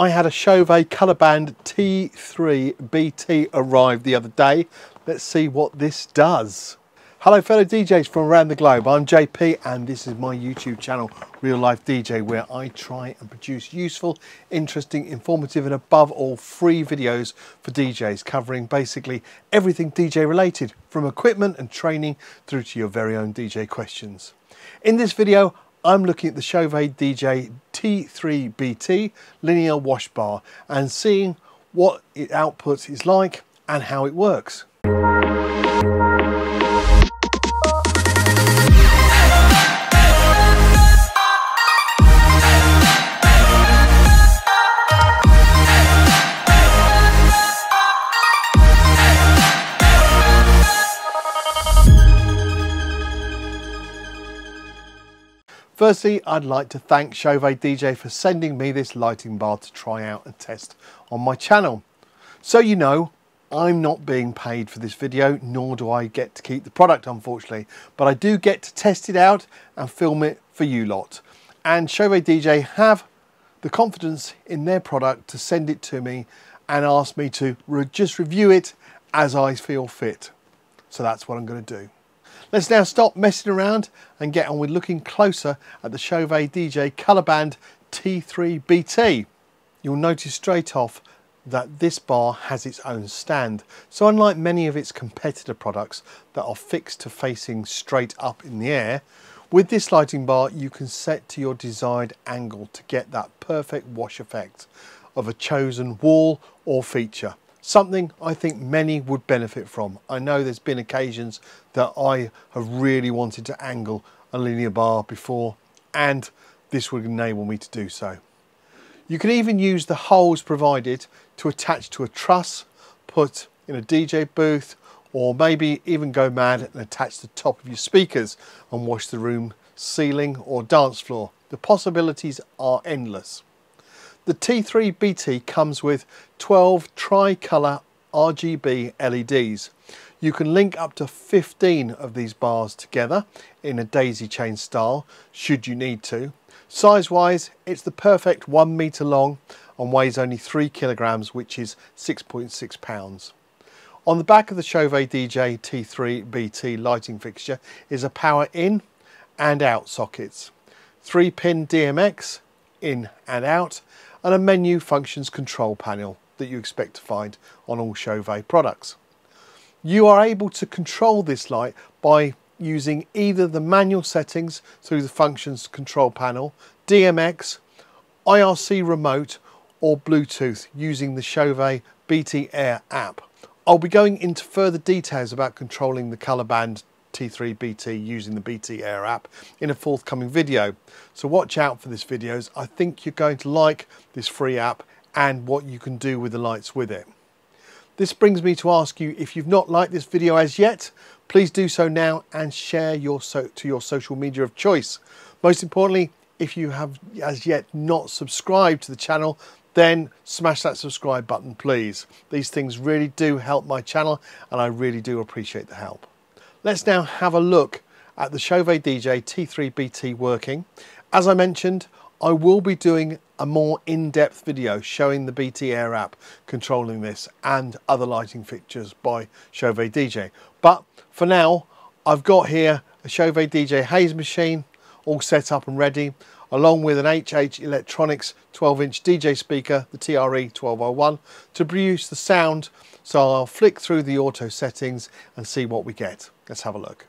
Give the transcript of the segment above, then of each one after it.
I had a Chauvet ColorBand T3BT arrive the other day. Let's see what this does. Hello fellow DJs from around the globe, I'm JP and this is my YouTube channel, Real Life DJ, where I try and produce useful, interesting, informative and above all free videos for DJs, covering basically everything DJ related, from equipment and training through to your very own DJ questions. In this video, I'm looking at the Chauvet DJ T3BT linear wash bar and seeing what its output is like and how it works. Firstly, I'd like to thank Chauvet DJ for sending me this lighting bar to try out and test on my channel. So you know, I'm not being paid for this video, nor do I get to keep the product, unfortunately, but I do get to test it out and film it for you lot. And Chauvet DJ have the confidence in their product to send it to me and ask me to just review it as I feel fit. So that's what I'm going to do. Let's now stop messing around and get on with looking closer at the Chauvet DJ ColorBand T3BT. You'll notice straight off that this bar has its own stand. So unlike many of its competitor products that are fixed to facing straight up in the air, with this lighting bar you can set to your desired angle to get that perfect wash effect of a chosen wall or feature. Something I think many would benefit from. I know there's been occasions that I have really wanted to angle a linear bar before, and this would enable me to do so. You can even use the holes provided to attach to a truss, put in a DJ booth, or maybe even go mad and attach the top of your speakers and wash the room ceiling or dance floor. The possibilities are endless. The T3BT comes with 12 tri-colour RGB LEDs. You can link up to 15 of these bars together in a daisy chain style, should you need to. Size-wise, it's the perfect 1 metre long and weighs only 3 kilograms, which is 6.6 pounds. On the back of the Chauvet DJ T3BT lighting fixture is a power in and out sockets, 3-pin DMX in and out, and a menu functions control panel that you expect to find on all Chauvet products. You are able to control this light by using either the manual settings through the functions control panel, DMX, IRC remote or Bluetooth using the Chauvet BT Air app. I'll be going into further details about controlling the ColorBand T3BT using the BT Air app in a forthcoming video. So watch out for this video, as I think you're going to like this free app and what you can do with the lights with it. This brings me to ask you, if you've not liked this video as yet, please do so now and share to your social media of choice. Most importantly, if you have as yet not subscribed to the channel, then smash that subscribe button, please. These things really do help my channel and I really do appreciate the help. Let's now have a look at the Chauvet DJ T3BT working. As I mentioned, I will be doing a more in-depth video showing the BT Air app controlling this and other lighting fixtures by Chauvet DJ. But for now, I've got here a Chauvet DJ Haze machine all set up and ready, along with an HH Electronics 12-inch DJ speaker, the TRE 1201, to produce the sound. So I'll flick through the auto settings and see what we get. Let's have a look.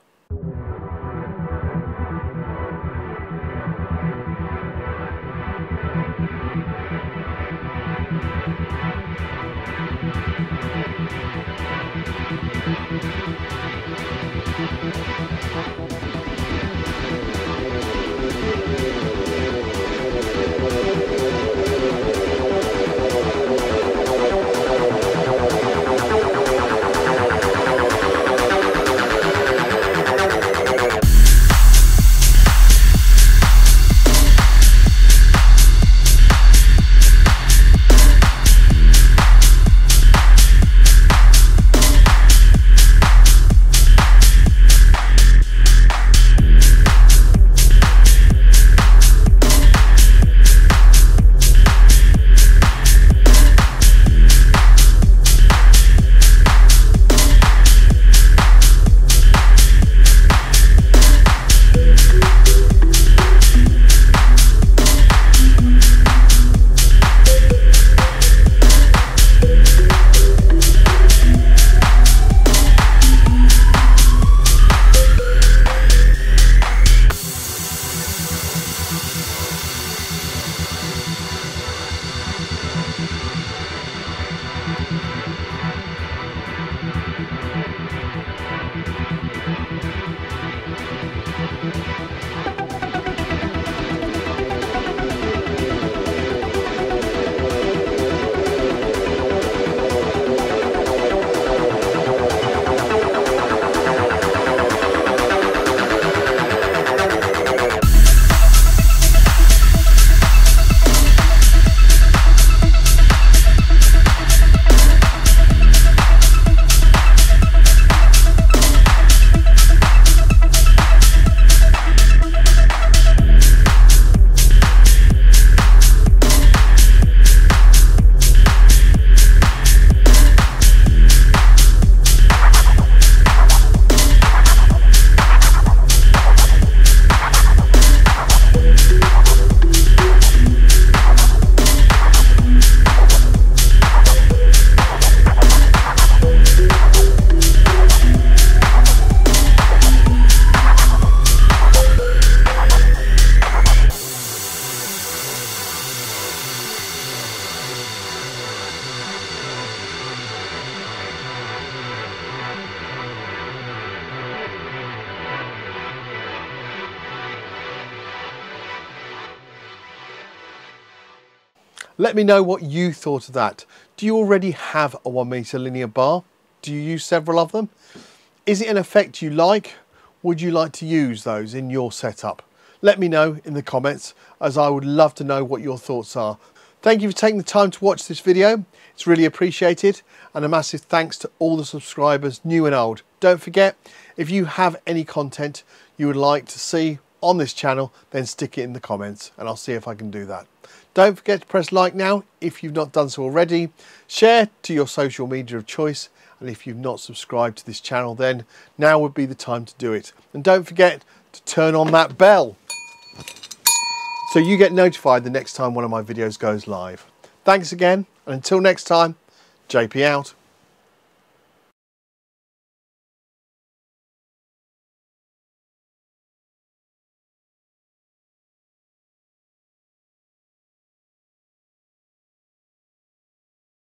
Let me know what you thought of that. Do you already have a 1 meter linear bar? Do you use several of them? Is it an effect you like? Would you like to use those in your setup? Let me know in the comments, as I would love to know what your thoughts are. Thank you for taking the time to watch this video. It's really appreciated, and a massive thanks to all the subscribers, new and old. Don't forget, if you have any content you would like to see on this channel, then stick it in the comments and I'll see if I can do that. Don't forget to press like now if you've not done so already. Share to your social media of choice, and if you've not subscribed to this channel, then now would be the time to do it. And don't forget to turn on that bell so you get notified the next time one of my videos goes live. Thanks again, and until next time, JP out.